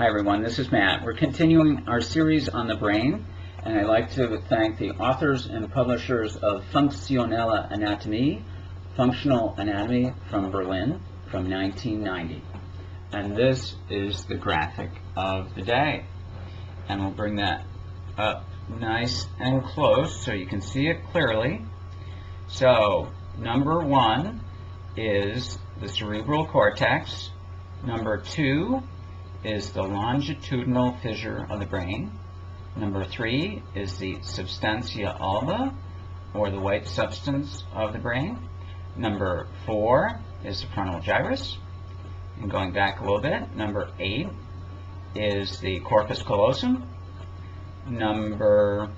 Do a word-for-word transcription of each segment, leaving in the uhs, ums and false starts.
Hi everyone, this is Matt. We're continuing our series on the brain, and I'd like to thank the authors and publishers of Funktionelle Anatomie, Functional Anatomy from Berlin, from nineteen ninety. And this is the graphic of the day. And we'll bring that up nice and close so you can see it clearly. So, number one is the cerebral cortex. Number two is the longitudinal fissure of the brain. Number three is the substantia alba, or the white substance of the brain. Number four is the frontal gyrus. And going back a little bit, number eight is the corpus callosum. Number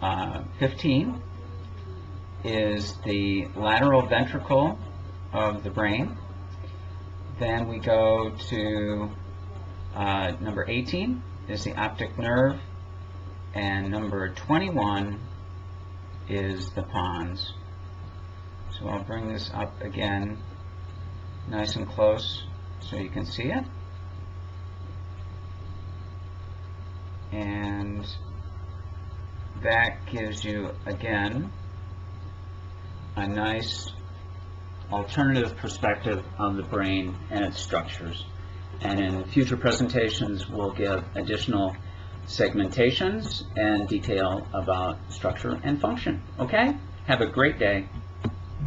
uh, fifteen is the lateral ventricle of the brain. Then we go to uh, number eighteen is the optic nerve, and number twenty-one is the pons. So I'll bring this up again nice and close so you can see it. And that gives you, again, a nice alternative perspective on the brain and its structures. And in future presentations, we'll give additional segmentations and detail about structure and function. Okay? Have a great day.